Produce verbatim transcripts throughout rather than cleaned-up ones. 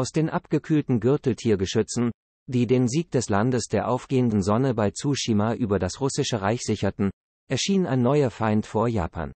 aus den abgekühlten Gürteltiergeschützen, die den Sieg des Landes der aufgehenden Sonne bei Tsushima über das russische Reich sicherten, erschien ein neuer Feind vor Japan.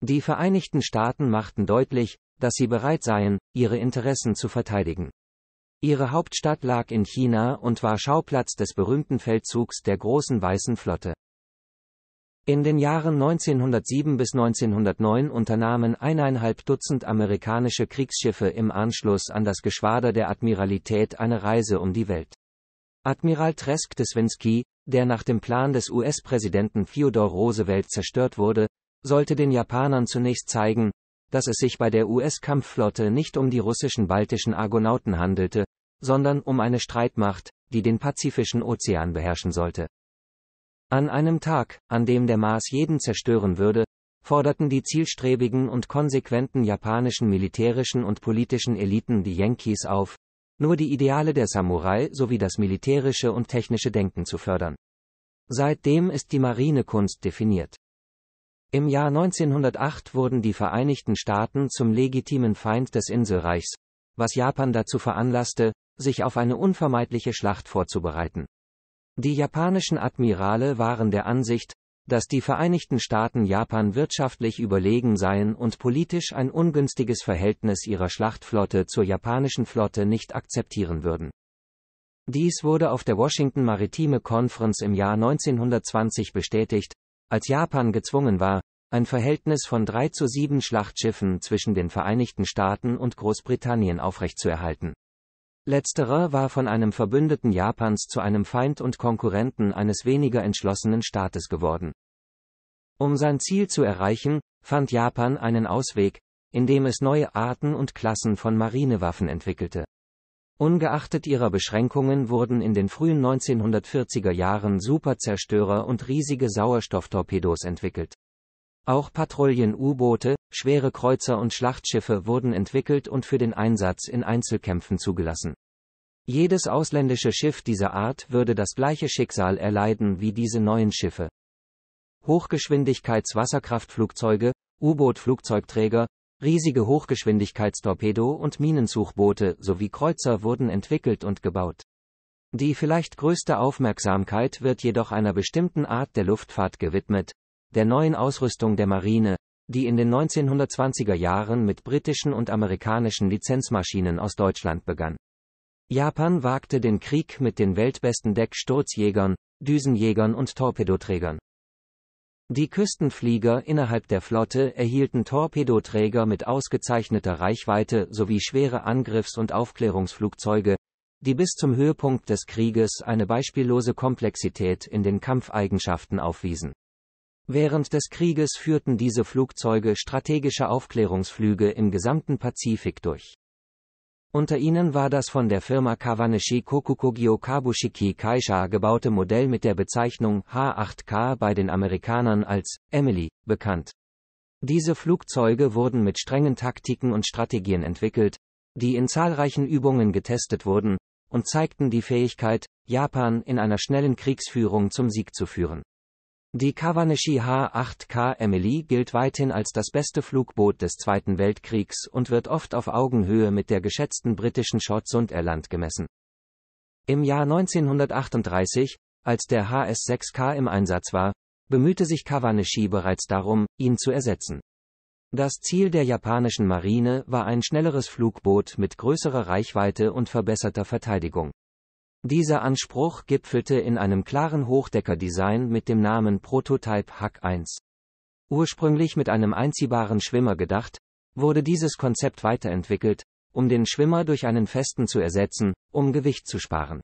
Die Vereinigten Staaten machten deutlich, dass sie bereit seien, ihre Interessen zu verteidigen. Ihre Hauptstadt lag in China und war Schauplatz des berühmten Feldzugs der Großen Weißen Flotte. In den Jahren neunzehnhundertsieben bis neunzehnhundertneun unternahmen eineinhalb Dutzend amerikanische Kriegsschiffe im Anschluss an das Geschwader der Admiralität eine Reise um die Welt. Admiral Tresk de Swinsky, der nach dem Plan des U S-Präsidenten Theodor Roosevelt zerstört wurde, sollte den Japanern zunächst zeigen, dass es sich bei der U S-Kampfflotte nicht um die russischen baltischen Argonauten handelte, sondern um eine Streitmacht, die den Pazifischen Ozean beherrschen sollte. An einem Tag, an dem der Mars jeden zerstören würde, forderten die zielstrebigen und konsequenten japanischen militärischen und politischen Eliten die Yankees auf, nur die Ideale der Samurai sowie das militärische und technische Denken zu fördern. Seitdem ist die Marinekunst definiert. Im Jahr neunzehnhundertacht wurden die Vereinigten Staaten zum legitimen Feind des Inselreichs, was Japan dazu veranlasste, sich auf eine unvermeidliche Schlacht vorzubereiten. Die japanischen Admirale waren der Ansicht, dass die Vereinigten Staaten Japan wirtschaftlich überlegen seien und politisch ein ungünstiges Verhältnis ihrer Schlachtflotte zur japanischen Flotte nicht akzeptieren würden. Dies wurde auf der Washington Maritime Conference im Jahr neunzehnhundertzwanzig bestätigt, als Japan gezwungen war, ein Verhältnis von drei zu sieben Schlachtschiffen zwischen den Vereinigten Staaten und Großbritannien aufrechtzuerhalten. Letzterer war von einem Verbündeten Japans zu einem Feind und Konkurrenten eines weniger entschlossenen Staates geworden. Um sein Ziel zu erreichen, fand Japan einen Ausweg, indem es neue Arten und Klassen von Marinewaffen entwickelte. Ungeachtet ihrer Beschränkungen wurden in den frühen neunzehnhundertvierziger Jahren Superzerstörer und riesige Sauerstofftorpedos entwickelt. Auch Patrouillen-U-Boote, schwere Kreuzer und Schlachtschiffe wurden entwickelt und für den Einsatz in Einzelkämpfen zugelassen. Jedes ausländische Schiff dieser Art würde das gleiche Schicksal erleiden wie diese neuen Schiffe. Hochgeschwindigkeitswasserkraftflugzeuge, U-Boot-Flugzeugträger, riesige Hochgeschwindigkeitstorpedo- und Minensuchboote sowie Kreuzer wurden entwickelt und gebaut. Die vielleicht größte Aufmerksamkeit wird jedoch einer bestimmten Art der Luftfahrt gewidmet, der neuen Ausrüstung der Marine, die in den neunzehnhundertzwanziger Jahren mit britischen und amerikanischen Lizenzmaschinen aus Deutschland begann. Japan wagte den Krieg mit den weltbesten Decksturzjägern, Düsenjägern und Torpedoträgern. Die Küstenflieger innerhalb der Flotte erhielten Torpedoträger mit ausgezeichneter Reichweite sowie schwere Angriffs- und Aufklärungsflugzeuge, die bis zum Höhepunkt des Krieges eine beispiellose Komplexität in den Kampfeigenschaften aufwiesen. Während des Krieges führten diese Flugzeuge strategische Aufklärungsflüge im gesamten Pazifik durch. Unter ihnen war das von der Firma Kawanishi Kokukogio Kabushiki Kaisha gebaute Modell mit der Bezeichnung H acht K bei den Amerikanern als Emily bekannt. Diese Flugzeuge wurden mit strengen Taktiken und Strategien entwickelt, die in zahlreichen Übungen getestet wurden, und zeigten die Fähigkeit, Japan in einer schnellen Kriegsführung zum Sieg zu führen. Die Kawanishi H acht K Emily gilt weithin als das beste Flugboot des Zweiten Weltkriegs und wird oft auf Augenhöhe mit der geschätzten britischen Short Sunderland gemessen. Im Jahr neunzehnhundertachtunddreißig, als der H S sechs K im Einsatz war, bemühte sich Kawanishi bereits darum, ihn zu ersetzen. Das Ziel der japanischen Marine war ein schnelleres Flugboot mit größerer Reichweite und verbesserter Verteidigung. Dieser Anspruch gipfelte in einem klaren Hochdecker-Design mit dem Namen Prototype Hack eins. Ursprünglich mit einem einziehbaren Schwimmer gedacht, wurde dieses Konzept weiterentwickelt, um den Schwimmer durch einen festen zu ersetzen, um Gewicht zu sparen.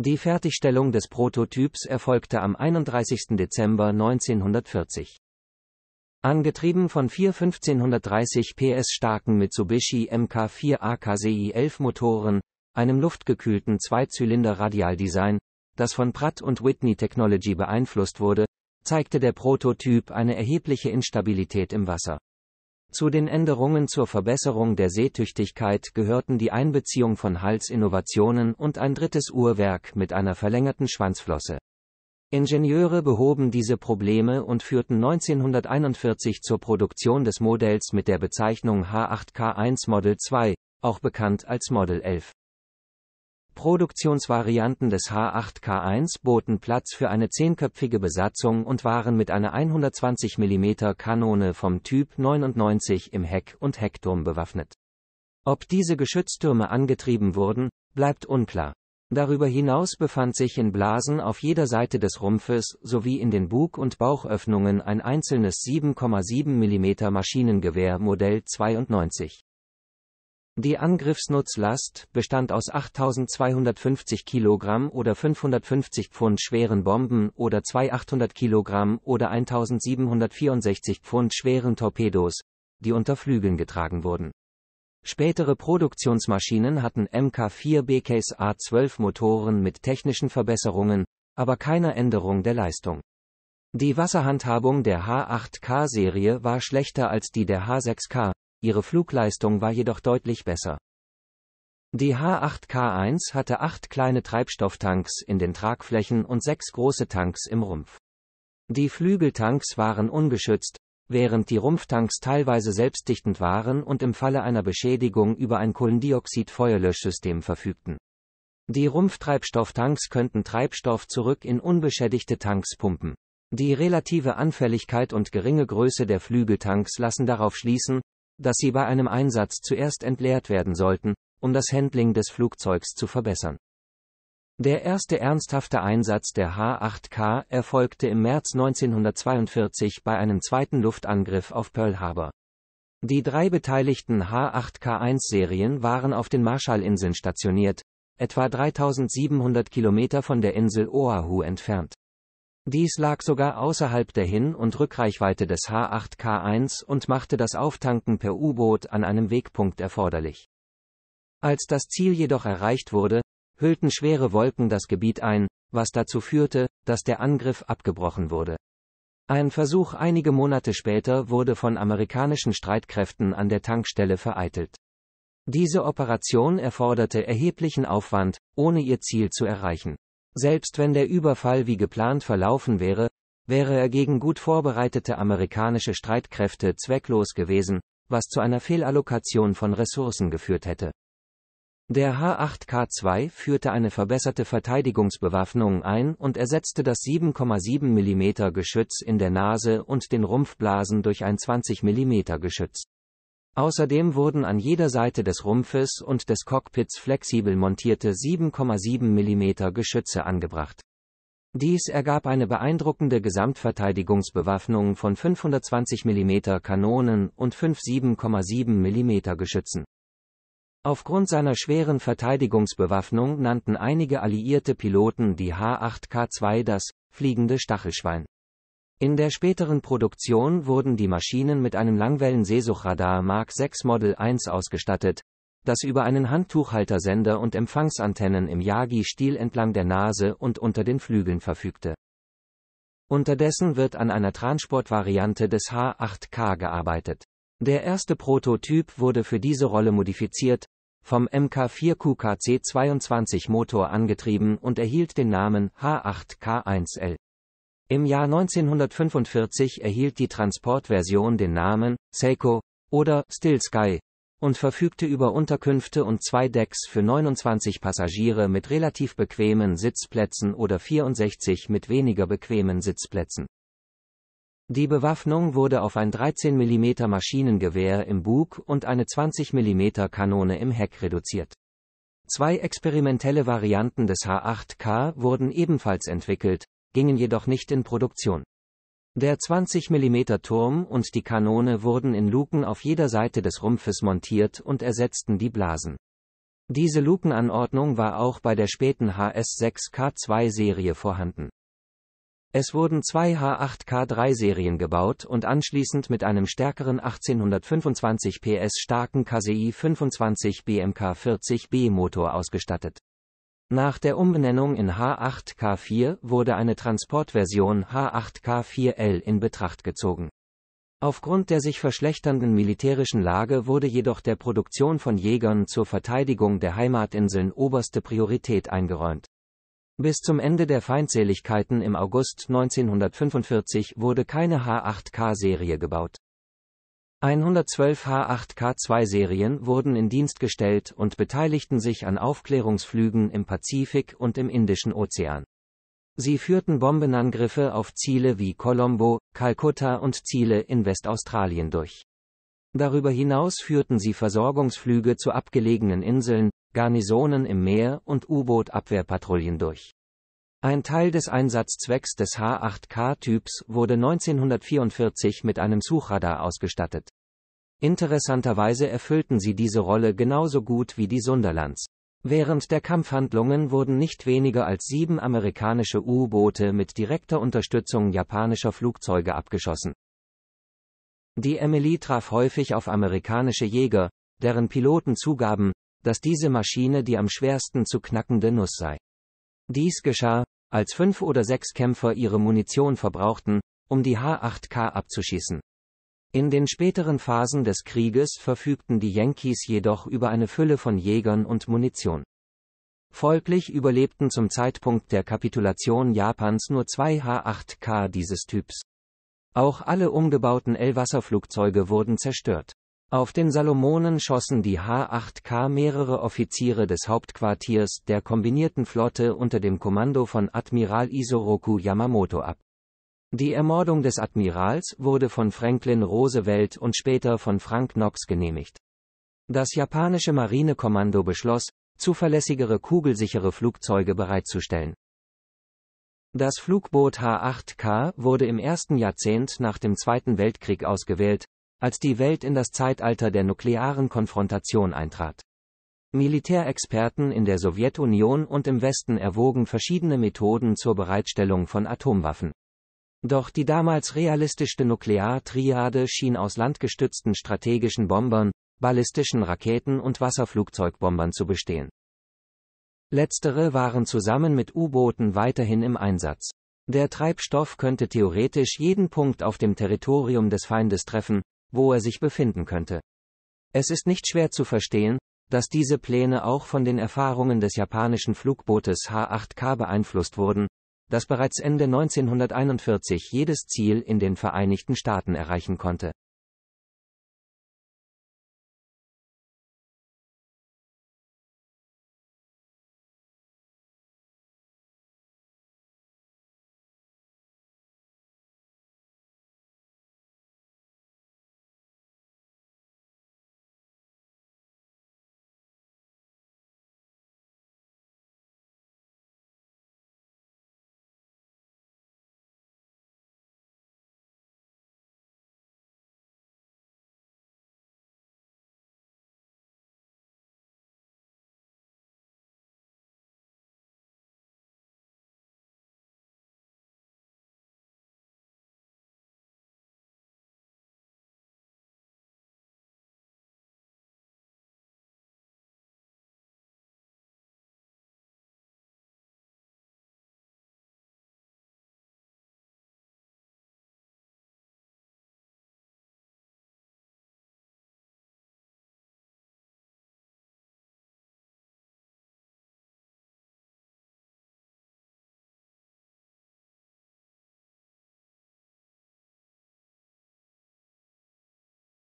Die Fertigstellung des Prototyps erfolgte am einunddreißigsten Dezember neunzehnhundertvierzig. Angetrieben von vier fünfzehnhundertdreißig P S starken Mitsubishi M K vier A K C I elf Motoren, einem luftgekühlten Zweizylinder-Radialdesign, das von Pratt und Whitney Technology beeinflusst wurde, zeigte der Prototyp eine erhebliche Instabilität im Wasser. Zu den Änderungen zur Verbesserung der Seetüchtigkeit gehörten die Einbeziehung von Halsinnovationen und ein drittes Uhrwerk mit einer verlängerten Schwanzflosse. Ingenieure behoben diese Probleme und führten neunzehnhunderteinundvierzig zur Produktion des Modells mit der Bezeichnung H acht K eins Model zwei, auch bekannt als Model elf. Produktionsvarianten des H acht K eins boten Platz für eine zehnköpfige Besatzung und waren mit einer hundertzwanzig Millimeter Kanone vom Typ neunundneunzig im Heck- und Heckturm bewaffnet. Ob diese Geschütztürme angetrieben wurden, bleibt unklar. Darüber hinaus befand sich in Blasen auf jeder Seite des Rumpfes sowie in den Bug- und Bauchöffnungen ein einzelnes sieben Komma sieben Millimeter Maschinengewehr Modell zweiundneunzig. Die Angriffsnutzlast bestand aus achttausendzweihundertfünfzig Kilogramm oder fünfhundertfünfzig Pfund schweren Bomben oder zwei achthundert Kilogramm oder eintausendsiebenhundertvierundsechzig Pfund schweren Torpedos, die unter Flügeln getragen wurden. Spätere Produktionsmaschinen hatten M K vier B K S A zwölf Motoren mit technischen Verbesserungen, aber keiner Änderung der Leistung. Die Wasserhandhabung der H acht K-Serie war schlechter als die der H sechs K, ihre Flugleistung war jedoch deutlich besser. Die H acht K eins hatte acht kleine Treibstofftanks in den Tragflächen und sechs große Tanks im Rumpf. Die Flügeltanks waren ungeschützt, während die Rumpftanks teilweise selbstdichtend waren und im Falle einer Beschädigung über ein Kohlendioxid-Feuerlöschsystem verfügten. Die Rumpftreibstofftanks könnten Treibstoff zurück in unbeschädigte Tanks pumpen. Die relative Anfälligkeit und geringe Größe der Flügeltanks lassen darauf schließen, dass sie bei einem Einsatz zuerst entleert werden sollten, um das Handling des Flugzeugs zu verbessern. Der erste ernsthafte Einsatz der H acht K erfolgte im März neunzehnhundertzweiundvierzig bei einem zweiten Luftangriff auf Pearl Harbor. Die drei beteiligten H acht K eins Serien waren auf den Marshallinseln stationiert, etwa dreitausendsiebenhundert Kilometer von der Insel Oahu entfernt. Dies lag sogar außerhalb der Hin- und Rückreichweite des H acht K eins und machte das Auftanken per U-Boot an einem Wegpunkt erforderlich. Als das Ziel jedoch erreicht wurde, hüllten schwere Wolken das Gebiet ein, was dazu führte, dass der Angriff abgebrochen wurde. Ein Versuch einige Monate später wurde von amerikanischen Streitkräften an der Tankstelle vereitelt. Diese Operation erforderte erheblichen Aufwand, ohne ihr Ziel zu erreichen. Selbst wenn der Überfall wie geplant verlaufen wäre, wäre er gegen gut vorbereitete amerikanische Streitkräfte zwecklos gewesen, was zu einer Fehlallokation von Ressourcen geführt hätte. Der H acht K zwei führte eine verbesserte Verteidigungsbewaffnung ein und ersetzte das sieben Komma sieben Millimeter Geschütz in der Nase und den Rumpfblasen durch ein zwanzig Millimeter Geschütz. Außerdem wurden an jeder Seite des Rumpfes und des Cockpits flexibel montierte sieben Komma sieben Millimeter Geschütze angebracht. Dies ergab eine beeindruckende Gesamtverteidigungsbewaffnung von fünfhundertzwanzig Millimeter Kanonen und fünf sieben Komma sieben Millimeter Geschützen. Aufgrund seiner schweren Verteidigungsbewaffnung nannten einige alliierte Piloten die H acht K zwei das fliegende Stachelschwein. In der späteren Produktion wurden die Maschinen mit einem Langwellen-Seesuchradar Mark sechs Model eins ausgestattet, das über einen Handtuchhaltersender und Empfangsantennen im Yagi-Stil entlang der Nase und unter den Flügeln verfügte. Unterdessen wird an einer Transportvariante des H acht K gearbeitet. Der erste Prototyp wurde für diese Rolle modifiziert, vom M K vier K C zweiundzwanzig Motor angetrieben und erhielt den Namen H acht K eins L. Im Jahr neunzehnhundertfünfundvierzig erhielt die Transportversion den Namen Seiko oder Still Sky und verfügte über Unterkünfte und zwei Decks für neunundzwanzig Passagiere mit relativ bequemen Sitzplätzen oder vierundsechzig mit weniger bequemen Sitzplätzen. Die Bewaffnung wurde auf ein dreizehn Millimeter Maschinengewehr im Bug und eine zwanzig Millimeter Kanone im Heck reduziert. Zwei experimentelle Varianten des H acht K wurden ebenfalls entwickelt, gingen jedoch nicht in Produktion. Der zwanzig Millimeter Turm und die Kanone wurden in Luken auf jeder Seite des Rumpfes montiert und ersetzten die Blasen. Diese Lukenanordnung war auch bei der späten H S sechs K zwei Serie vorhanden. Es wurden zwei H acht K drei Serien gebaut und anschließend mit einem stärkeren achtzehnhundertfünfundzwanzig P S starken Kasei fünfundzwanzig B M K vierzig B Motor ausgestattet. Nach der Umbenennung in H acht K vier wurde eine Transportversion H acht K vier L in Betracht gezogen. Aufgrund der sich verschlechternden militärischen Lage wurde jedoch der Produktion von Jägern zur Verteidigung der Heimatinseln oberste Priorität eingeräumt. Bis zum Ende der Feindseligkeiten im August neunzehnhundertfünfundvierzig wurde keine H acht K Serie gebaut. hundertzwölf H acht K zwei Serien wurden in Dienst gestellt und beteiligten sich an Aufklärungsflügen im Pazifik und im Indischen Ozean. Sie führten Bombenangriffe auf Ziele wie Colombo, Kalkutta und Ziele in Westaustralien durch. Darüber hinaus führten sie Versorgungsflüge zu abgelegenen Inseln, Garnisonen im Meer und U-Boot-Abwehrpatrouillen durch. Ein Teil des Einsatzzwecks des H acht K Typs wurde neunzehnhundertvierundvierzig mit einem Suchradar ausgestattet. Interessanterweise erfüllten sie diese Rolle genauso gut wie die Sunderlands. Während der Kampfhandlungen wurden nicht weniger als sieben amerikanische U-Boote mit direkter Unterstützung japanischer Flugzeuge abgeschossen. Die Emily traf häufig auf amerikanische Jäger, deren Piloten zugaben, dass diese Maschine die am schwersten zu knackende Nuss sei. Dies geschah, als fünf oder sechs Kämpfer ihre Munition verbrauchten, um die H acht K abzuschießen. In den späteren Phasen des Krieges verfügten die Yankees jedoch über eine Fülle von Jägern und Munition. Folglich überlebten zum Zeitpunkt der Kapitulation Japans nur zwei H acht K dieses Typs. Auch alle umgebauten L-Wasserflugzeuge wurden zerstört. Auf den Salomonen schossen die H acht K mehrere Offiziere des Hauptquartiers der kombinierten Flotte unter dem Kommando von Admiral Isoroku Yamamoto ab. Die Ermordung des Admirals wurde von Franklin Roosevelt und später von Frank Knox genehmigt. Das japanische Marinekommando beschloss, zuverlässigere kugelsichere Flugzeuge bereitzustellen. Das Flugboot H acht K wurde im ersten Jahrzehnt nach dem Zweiten Weltkrieg ausgewählt, als die Welt in das Zeitalter der nuklearen Konfrontation eintrat. Militärexperten in der Sowjetunion und im Westen erwogen verschiedene Methoden zur Bereitstellung von Atomwaffen. Doch die damals realistischste Nukleartriade schien aus landgestützten strategischen Bombern, ballistischen Raketen und Wasserflugzeugbombern zu bestehen. Letztere waren zusammen mit U-Booten weiterhin im Einsatz. Der Treibstoff könnte theoretisch jeden Punkt auf dem Territorium des Feindes treffen, wo er sich befinden könnte. Es ist nicht schwer zu verstehen, dass diese Pläne auch von den Erfahrungen des japanischen Flugbootes H acht K beeinflusst wurden, das bereits Ende neunzehnhunderteinundvierzig jedes Ziel in den Vereinigten Staaten erreichen konnte.